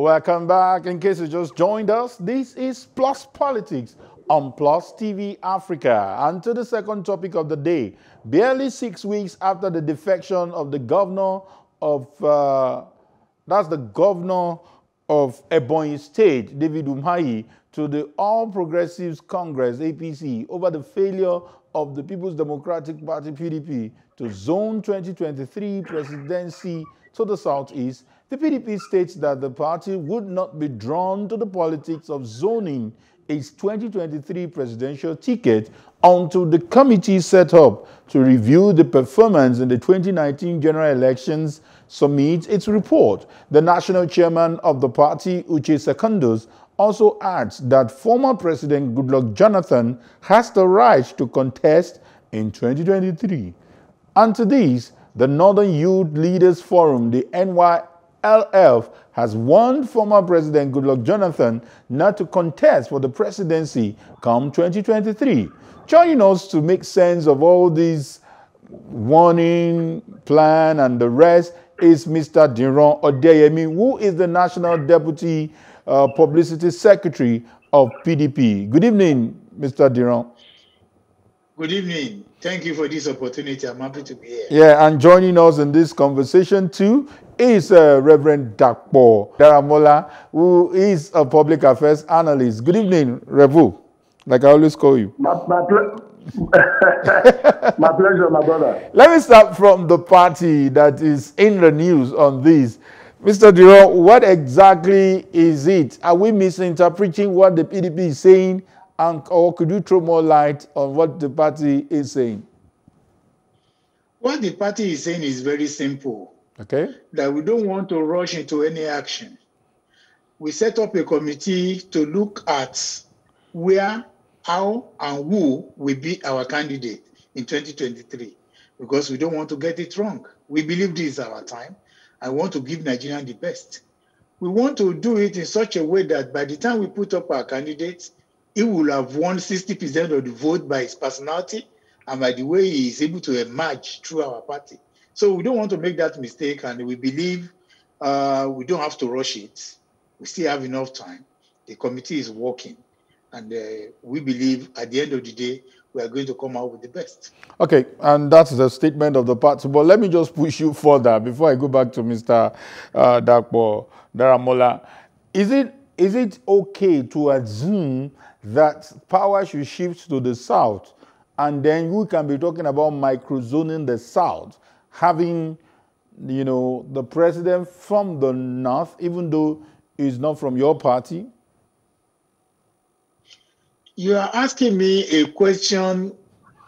Welcome back. In case you just joined us, this is Plus Politics on Plus TV Africa. And to the second topic of the day, barely 6 weeks after the defection of the governor of, Ebonyi State, David Umahi, to the All Progressives Congress, APC, over the failure of the People's Democratic Party, PDP, to zone 2023 presidency to the southeast, the PDP states that the party would not be drawn to the politics of zoning its 2023 presidential ticket until the committee set up to review the performance in the 2019 general elections submits its report. The national chairman of the party, Uche Secondus, also adds that former President Goodluck Jonathan has the right to contest in 2023. And to this, the Northern Youth Leaders Forum, the NYLF, has warned former President Goodluck Jonathan not to contest for the presidency come 2023. Joining us to make sense of all these warning, plan, and the rest is Mr. Diran Odeyemi, who is the National Deputy Publicity Secretary of PDP. Good evening, Mr. Diran. Good evening. Thank you for this opportunity. I'm happy to be here. Yeah, and joining us in this conversation too is Reverend Dapo Daramola, who is a public affairs analyst. Good evening, Revu. Like I always call you. My pleasure, my brother. Let me start from the party that is in the news on this. Mr. Diran, what exactly is it? Are we misinterpreting what the PDP is saying? And, or could you throw more light on what the party is saying? What the party is saying is very simple. Okay. That we don't want to rush into any action. We set up a committee to look at where, how, and who will be our candidate in 2023. Because we don't want to get it wrong. We believe this is our time. I want to give Nigerians the best. We want to do it in such a way that by the time we put up our candidates, he will have won 60% of the vote by his personality and by the way he is able to emerge through our party. So we don't want to make that mistake, and we believe we don't have to rush it. We still have enough time. The committee is working, and we believe at the end of the day, we are going to come out with the best. Okay, and that's the statement of the party. But let me just push you further before I go back to Mr. Dapo Daramola. Is it okay to assume that power should shift to the south, and then we can be talking about microzoning the south, having, you know, the president from the north, even though he's not from your party? You are asking me a question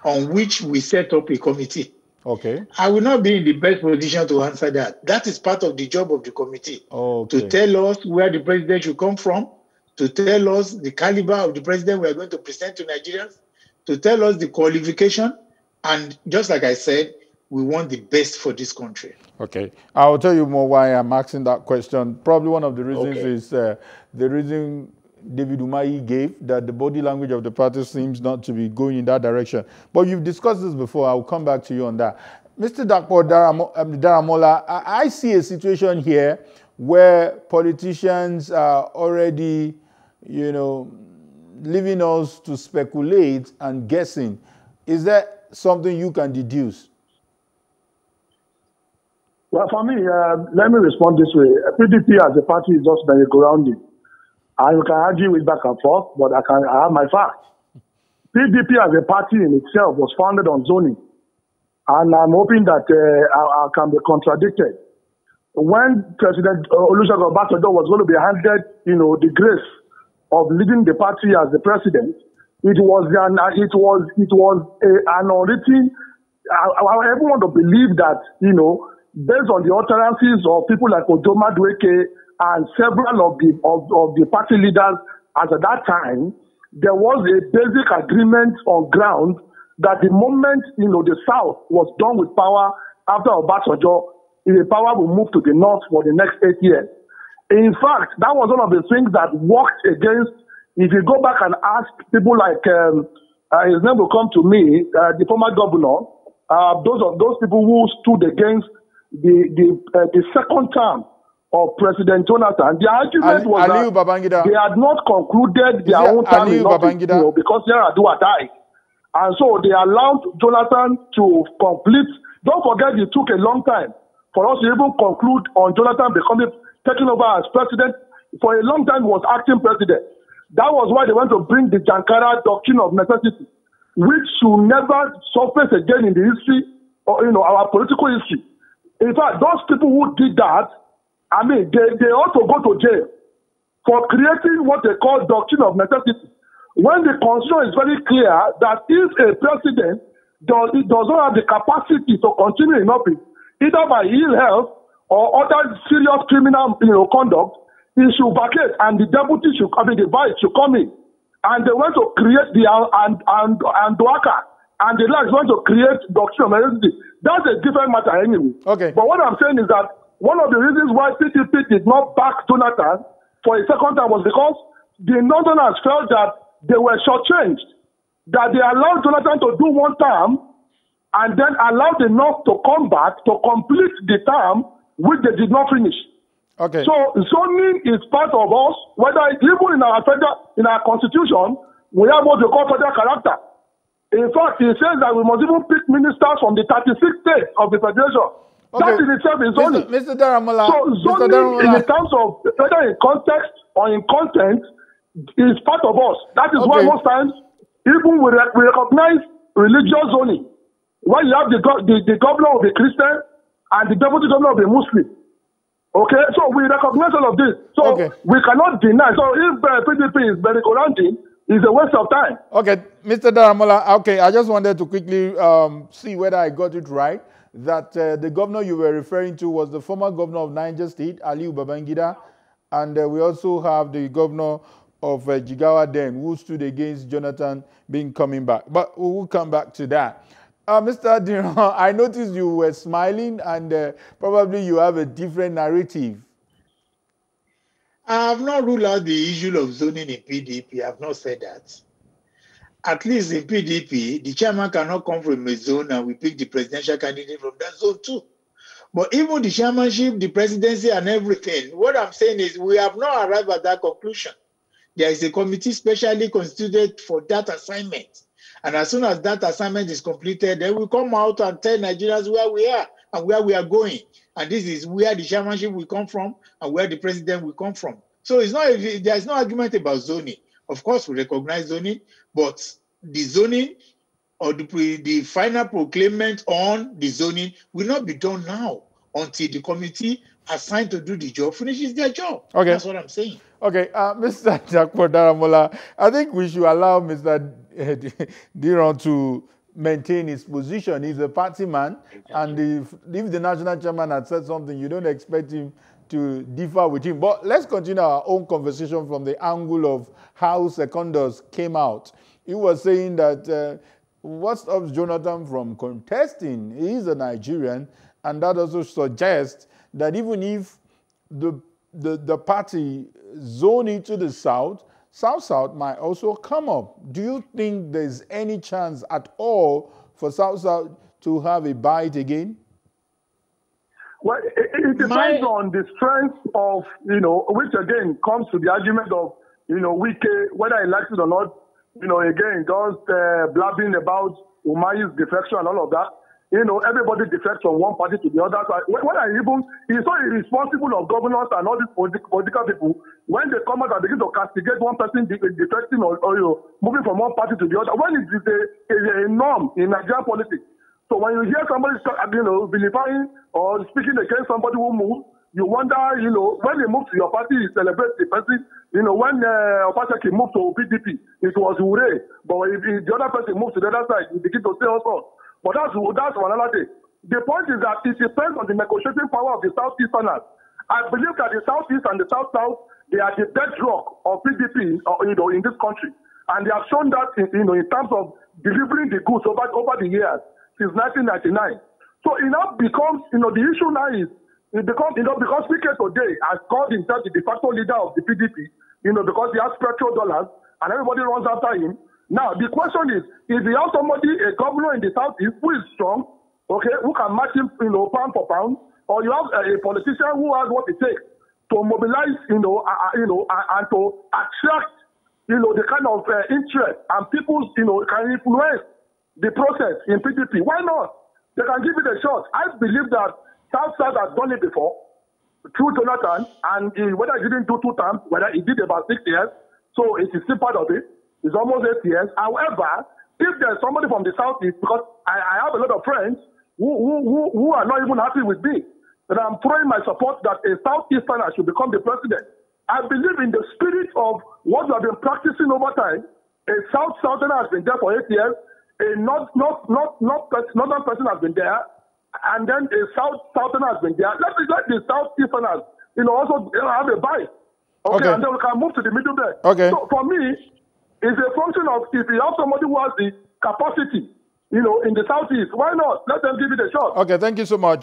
on which we set up a committee. Okay. I will not be in the best position to answer that. That is part of the job of the committee. Okay. To tell us where the president should come from, to tell us the caliber of the president we are going to present to Nigerians, to tell us the qualification, and just like I said, we want the best for this country. Okay. I'll tell you more why I'm asking that question. Probably one of the reasons is the reason David Umahi gave, that the body language of the party seems not to be going in that direction. But you've discussed this before. I'll come back to you on that. Mr. Dapo Daramola, I see a situation here where politicians are already, you know, leaving us to speculate and guessing. Is there something you can deduce? Well, for me, let me respond this way. PDP as a party is just merry-go-rounding. And you can argue it back and forth, but I have my facts. PDP as a party in itself was founded on zoning. And I'm hoping that I can be contradicted. When President Olusegun Obasanjo was going to be handed, you know, the grace of leading the party as the president, it was an unwritten. I everyone to believe that, you know, based on the utterances of people like Odoma Dweke and several of the party leaders at that time, there was a basic agreement on ground that the moment, you know, the South was done with power after Obasanjo, the power will move to the north for the next 8 years. In fact, that was one of the things that worked against. If you go back and ask people like, his name will come to me, the former governor, those people who stood against the second term of President Jonathan, the argument was that Babangida, they had not concluded their own time in Babangida because Yar'Adua died. And so they allowed Jonathan to complete. Don't forget, it took a long time for us to even conclude on Jonathan taking over as president. For a long time, he was acting president. That was why they went to bring the Jankara Doctrine of Necessity, which should never surface again in the history, or, you know, our political history. In fact, those people who did that, I mean, they ought to go to jail for creating what they call Doctrine of Necessity. When the Constitution is very clear that if a president does not have the capacity to continue in office, either by ill health or other serious criminal conduct, he should vacate and the deputy should, the vice should come in. And they want to create the Andoaka and the likes want to create Doctrine of Necessity. That's a different matter anyway. Okay. But what I'm saying is that one of the reasons why PDP did not back Jonathan for a second time was because the Northerners felt that they were shortchanged, that they allowed Jonathan to do one term and then allowed the North to come back to complete the term which they did not finish. Okay. So zoning is part of us, whether even in our constitution, we have what they call federal character. In fact, it says that we must even pick ministers from the 36 states of the federation. Okay. That in itself is zoning. Mr. Daramola, so zoning in terms of whether in context or in content, is part of us. That is why most times, even we recognize religious zoning. When you have the governor of a Christian and the deputy governor of a Muslim. Okay, so we recognize all of this. So we cannot deny. So if PDP is bericoranting, it's a waste of time. Okay, Mr. Daramola, okay, I just wanted to quickly see whether I got it right, that the governor you were referring to was the former governor of Niger State, Ali Babangida, and we also have the governor of Jigawa then, who stood against Jonathan coming back. But we will come back to that. Mr. Diran, I noticed you were smiling and probably you have a different narrative. I have not ruled out the issue of zoning in PDP. I have not said that. At least in PDP, the chairman cannot come from a zone and we pick the presidential candidate from that zone too. But even the chairmanship, the presidency and everything, what I'm saying is we have not arrived at that conclusion. There is a committee specially constituted for that assignment. And as soon as that assignment is completed, they will come out and tell Nigerians where we are and where we are going. And this is where the chairmanship will come from and where the president will come from. So it's not, there is no argument about zoning. Of course, we recognize zoning, but the zoning or the final proclamation on the zoning will not be done now until the committee assigned to do the job finishes their job. Okay. That's what I'm saying. Okay, Mr. Dapo Daramola, I think we should allow Mr. Diran to maintain his position. He's a party man, and if the national chairman had said something, you don't expect him to differ with him. But let's continue our own conversation from the angle of how Secondus came out. He was saying that what stops Jonathan from contesting? He is a Nigerian, and that also suggests that even if the party zone into the south, South-South might also come up. Do you think there's any chance at all for South-South to have a bite again? Well, it depends on the strength of, which again comes to the argument of, Wike, whether he likes it or not, again, just blabbing about Umahi's defection and all of that. Everybody defects from one party to the other. So it's so irresponsible of governors and all these political people when they come out and begin to castigate one person defecting or moving from one party to the other. When it's a norm in Nigerian politics. So when you hear somebody start, vilifying or speaking against somebody who moves, you wonder, when they move to your party, you celebrate the person. When Obaseki moved to PDP, it was hooray. But if the other person moves to the other side, you begin to say all sorts. But that's another day. The point is that it depends on the negotiating power of the Southeasterners. I believe that the Southeast and the South-South, they are the bedrock of PDP in this country. And they have shown that in terms of delivering the goods over the years since 1999. So it now becomes, the issue now is, because Wike today has called himself the de facto leader of the PDP, because he has petrol dollars and everybody runs after him. Now, the question is, if you have somebody, a governor in the Southeast who is strong, who can match him, pound for pound, or you have a politician who has what it takes to mobilize, and to attract, the kind of interest and people, can influence the process in PDP. Why not? They can give it a shot. I believe that Southside has done it before through Jonathan, and whether he didn't do 2 terms, whether he did about 6 years, so it is still part of it. It's almost 8 years. However, if there's somebody from the Southeast, because I have a lot of friends who are not even happy with me, and I'm throwing my support that a Southeasterner should become the president. I believe in the spirit of what we have been practicing over time. A Southerner has been there for 8 years. A northern person has been there, and then a southerner has been there. Let the Southeasterners, also have a bite. Okay, and then we can move to the middle there. Okay. So for me, it's a function of if you have somebody who has the capacity, in the Southeast, why not? Let them give it a shot. Okay, thank you so much.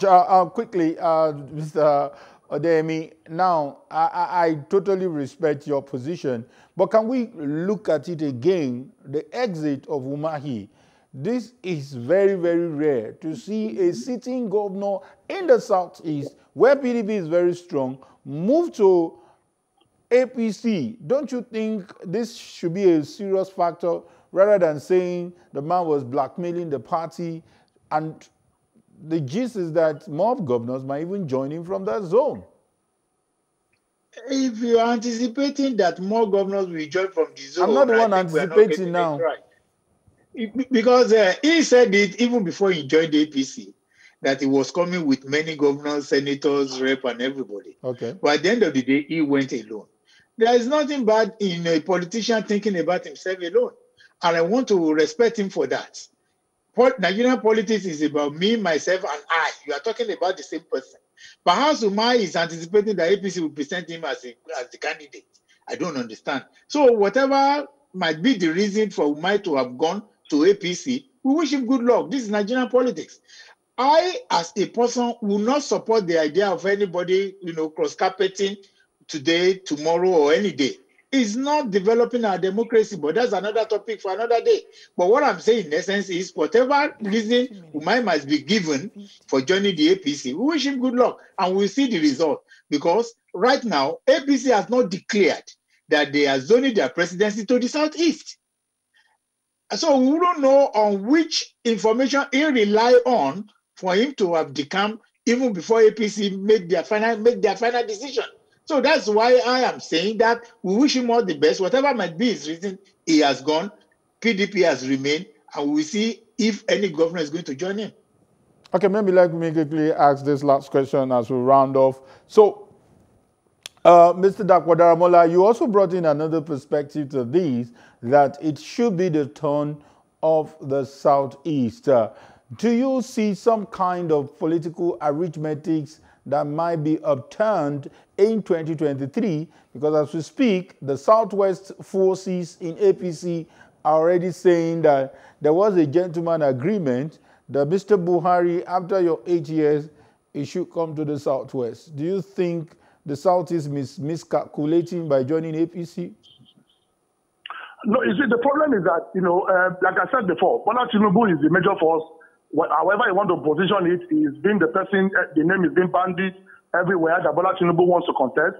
Quickly, Mr. Odeyemi, now I totally respect your position, but can we look at it again, the exit of Umahi? This is very, very rare to see a sitting governor in the Southeast, where PDP is very strong, move to APC. Don't you think this should be a serious factor rather than saying the man was blackmailing the party? And the gist is that mob governors might even join him from that zone. If you're anticipating that more governors will join from the zone, I'm not the one anticipating now. Right. Because he said it even before he joined the APC, that he was coming with many governors, senators, rep, and everybody. Okay. But at the end of the day, he went alone. There is nothing bad in a politician thinking about himself alone. And I want to respect him for that. Nigerian politics is about me, myself, and I. You are talking about the same person. Perhaps Umar is anticipating that APC will present him as the candidate. I don't understand. So whatever might be the reason for Umar to have gone to APC, we wish him good luck. This is Nigerian politics. I, as a person, will not support the idea of anybody, cross-carpeting today, tomorrow, or any day. It's not developing our democracy, but that's another topic for another day. But what I'm saying, in essence, is whatever reason Umar must be given for joining the APC, we wish him good luck, and we'll see the result. Because right now, APC has not declared that they are zoning their presidency to the Southeast. So we don't know on which information he relied on for him to have become, even before APC made their final decision. So that's why I am saying that we wish him all the best. Whatever might be his reason, he has gone. PDP has remained, and we'll see if any governor is going to join him. Okay, maybe let me quickly ask this last question as we round off. So, Mr. Dapo Daramola, you also brought in another perspective to this, that it should be the turn of the Southeast. Do you see some kind of political arithmetics that might be upturned in 2023? Because as we speak, the Southwest forces in APC are already saying that there was a gentleman agreement that Mr. Buhari, after your 8 years, he should come to the Southwest. Do you think the Southeast is miscalculating by joining APC? No, you see, the problem is that, like I said before, Bola Tinubu is the major force. However you want to position it, he's been the person, the name is being bandied everywhere that Bola Tinubu wants to contest.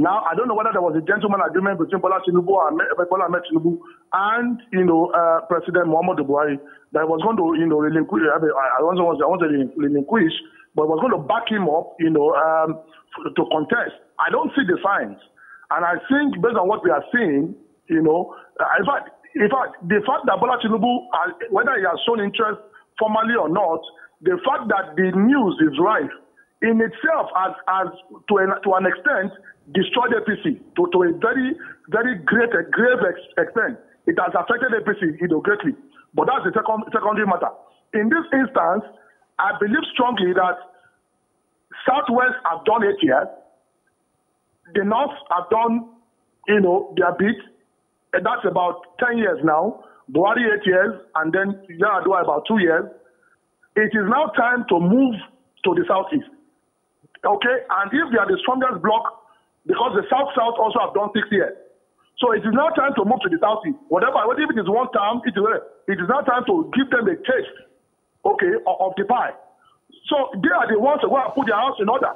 Now, I don't know whether there was a gentleman agreement between Bola Tinubu and President Muhammadu Buhari that was going to, relinquish, but was going to back him up, to contest. I don't see the signs. And I think based on what we are seeing, in fact, the fact that Bola Tinubu, whether he has shown interest formally or not, the fact that the news is live in itself has to an extent destroyed APC to a very, very grave extent. It has affected APC, greatly. But that's the secondary matter. In this instance, I believe strongly that Southwest have done 8 years. The North have done, their bit. And that's about 10 years now. Buhari 8 years, and then Yar'Adua about 2 years. It is now time to move to the Southeast. Okay? And if they are the strongest block, because the South-South also have done 6 years. So it is now time to move to the Southeast. Whether it is 1 term, it is now time to give them a taste, okay, of the pie. So they are the ones who are going to put their house in order.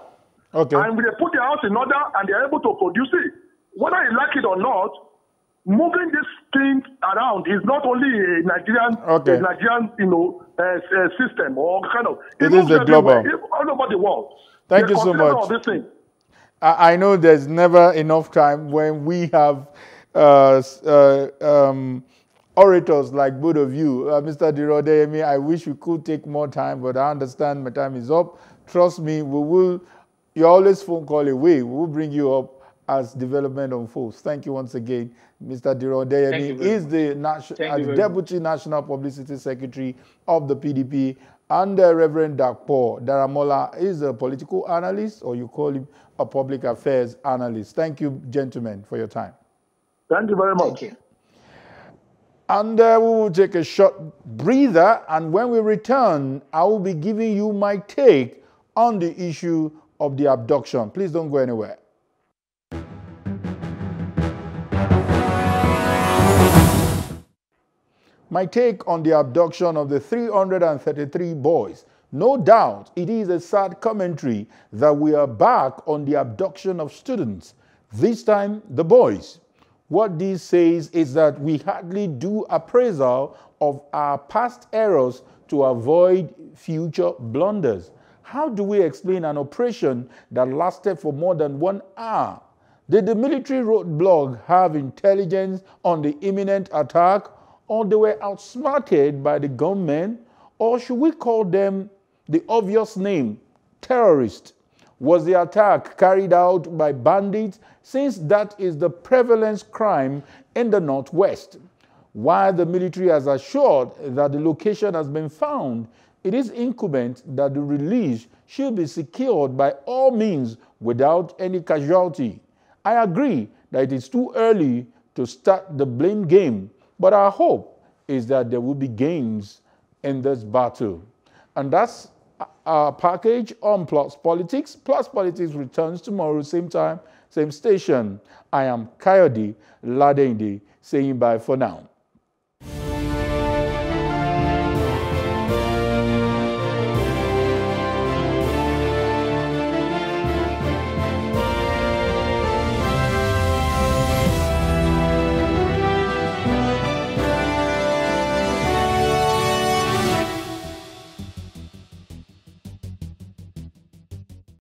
Okay. And when they put their house in order and they're able to produce it, whether you like it or not, moving this thing around is not only a Nigerian, okay, system or kind of. It is a global. All over the world. Thank you so much. This thing. I know there's never enough time when we have orators like both of you. Mr. Diran Odeyemi, I wish we could take more time, but I understand my time is up. Trust me, we will, you're always phone call away. We will bring you up as development unfolds. Thank you once again. Mr. Diran Odeyemi is the Deputy National Publicity Secretary of the PDP, and Reverend Dapo Daramola is a political analyst, or you call him a public affairs analyst. Thank you, gentlemen, for your time. Thank you very much. Thank you. And we will take a short breather, and when we return, I will be giving you my take on the issue of the abduction. Please don't go anywhere. My take on the abduction of the 333 boys. No doubt it is a sad commentary that we are back on the abduction of students, this time the boys. What this says is that we hardly do appraisal of our past errors to avoid future blunders. How do we explain an operation that lasted for more than 1 hour? Did the military roadblock have intelligence on the imminent attack, or they were outsmarted by the gunmen, or should we call them the obvious name, terrorists? Was the attack carried out by bandits, since that is the prevalent crime in the Northwest? While the military has assured that the location has been found, it is incumbent that the release should be secured by all means without any casualty. I agree that it is too early to start the blame game, but our hope is that there will be gains in this battle. And that's our package on Plus Politics. Plus Politics returns tomorrow, same time, same station. I am Kayode Ladendi, saying bye for now.